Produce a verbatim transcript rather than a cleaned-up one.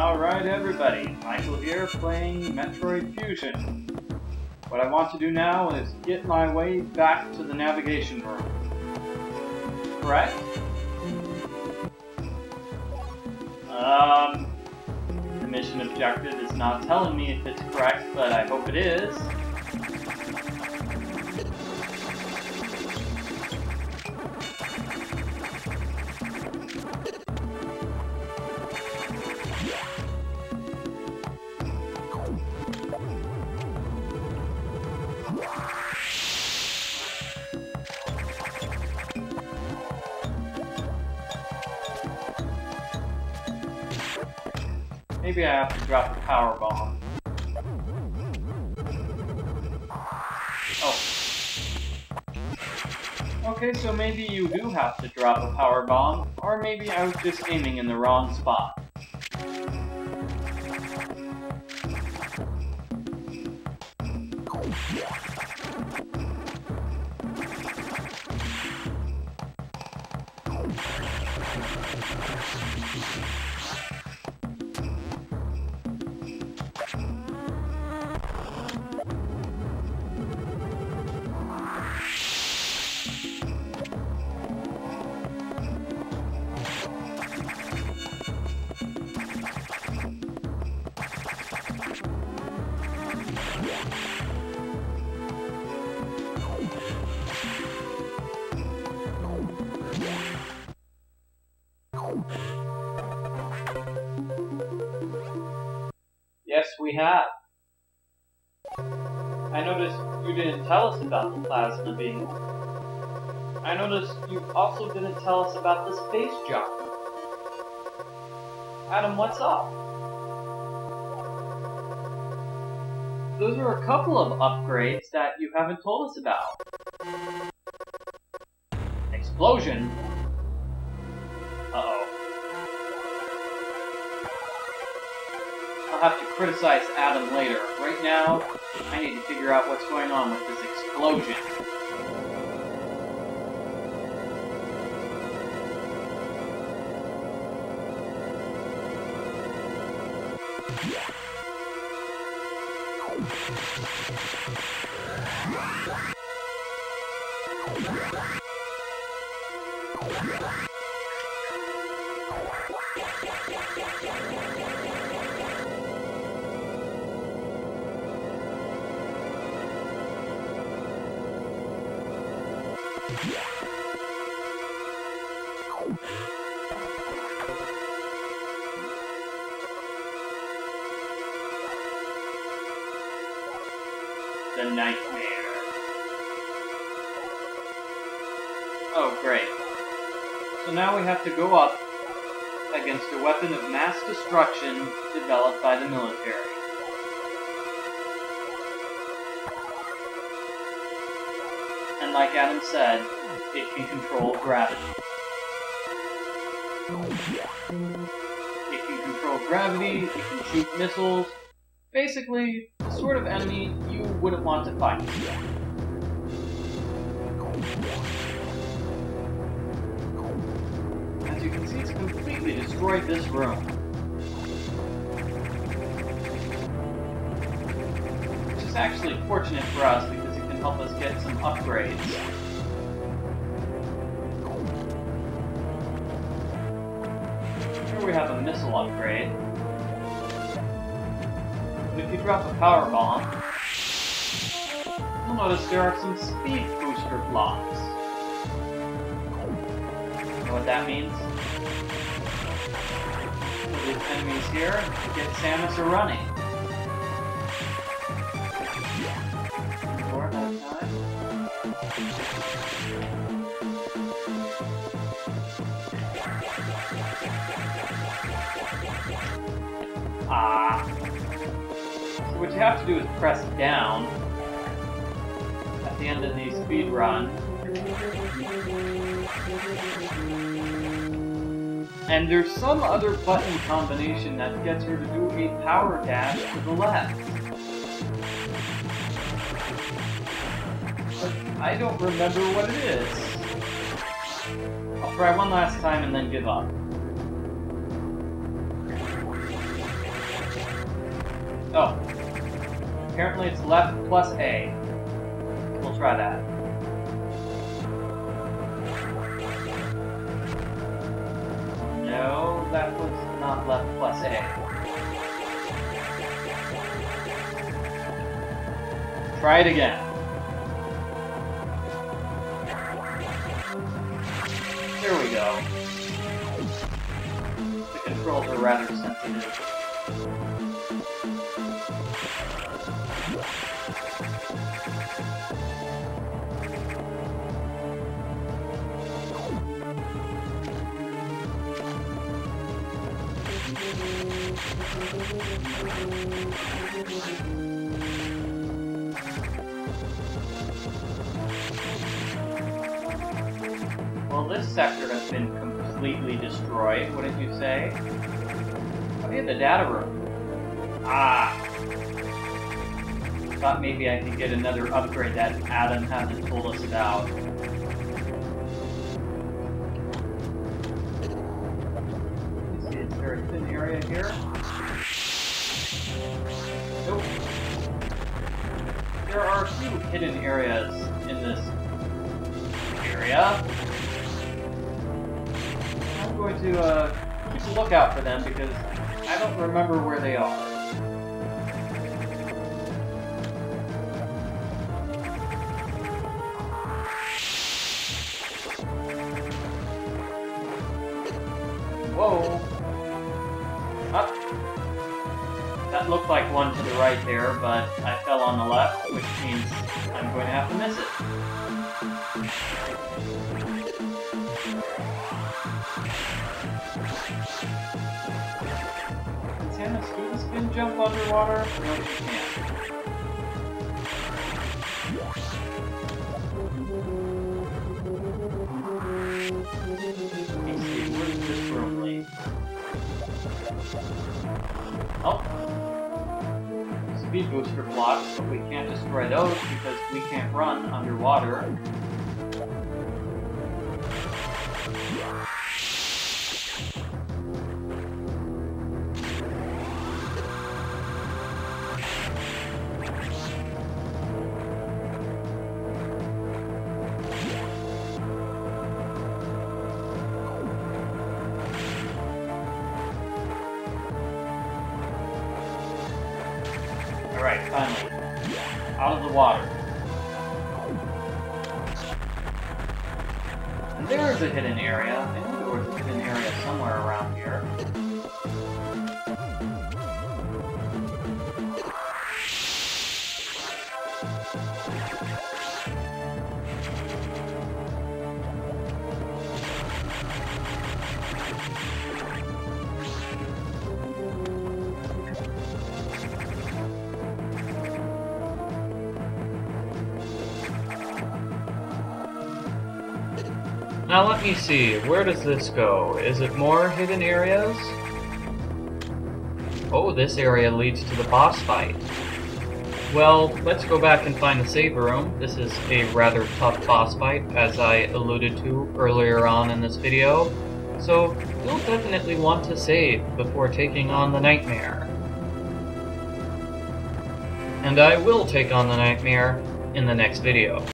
Alright everybody, Michael here playing Metroid Fusion. What I want to do now is get my way back to the navigation room. Correct? Um, the mission objective is not telling me if it's correct, but I hope it is. Maybe I have to drop the power bomb. Oh. Okay, so maybe you do have to drop a power bomb, or maybe I was just aiming in the wrong spot. Yes, we have. I noticed you didn't tell us about the plasma beam. I noticed you also didn't tell us about the space jockey. Adam, what's up? Those are a couple of upgrades that you haven't told us about. Explosion? I'll have to criticize Adam later. Right now, I need to figure out what's going on with this explosion. The Nightmare. Oh, great. So now we have to go up against a weapon of mass destruction developed by the military. And like Adam said, it can control gravity. It can control gravity, it can shoot missiles. Basically, the sort of enemy you wouldn't want to fight. As you can see, it's completely destroyed this room. Which is actually fortunate for us because it can help us get some upgrades. Here we have a missile upgrade. But if you drop a power bomb, you'll notice there are some speed booster blocks. You know what that means? These enemies here get Samus a running. Four at a time. Ah. What you have to do is press down at the end of the speed run, and there's some other button combination that gets her to do a power dash to the left. But I don't remember what it is. I'll try one last time and then give up. Oh. Apparently it's left plus A. We'll try that. No, that was not left plus A. Try it again. There we go. The controls are rather sensitive. Well, this sector has been completely destroyed, wouldn't you say? I'm in the data room. Ah! Thought maybe I could get another upgrade that Adam hasn't told us about. Is there a thin area here? Nope. There are two hidden areas in this area. I'm going to uh, keep a lookout for them because I don't remember where they are. Whoa! Ah. That looked like one to the right there, but I fell on the left, which means I'm going to have to miss it. Can Samus do the spin jump underwater? No, she can't. Let's see, where's this room? Oh. Speed booster blocks, but we can't destroy those because we can't run underwater. Alright, finally. Out of the water. And there's a hidden area. I knew there was a hidden area somewhere around here. Now let me see, where does this go? Is it more hidden areas? Oh, this area leads to the boss fight. Well, let's go back and find the save room. This is a rather tough boss fight, as I alluded to earlier on in this video. So, you'll definitely want to save before taking on the Nightmare. And I will take on the Nightmare in the next video.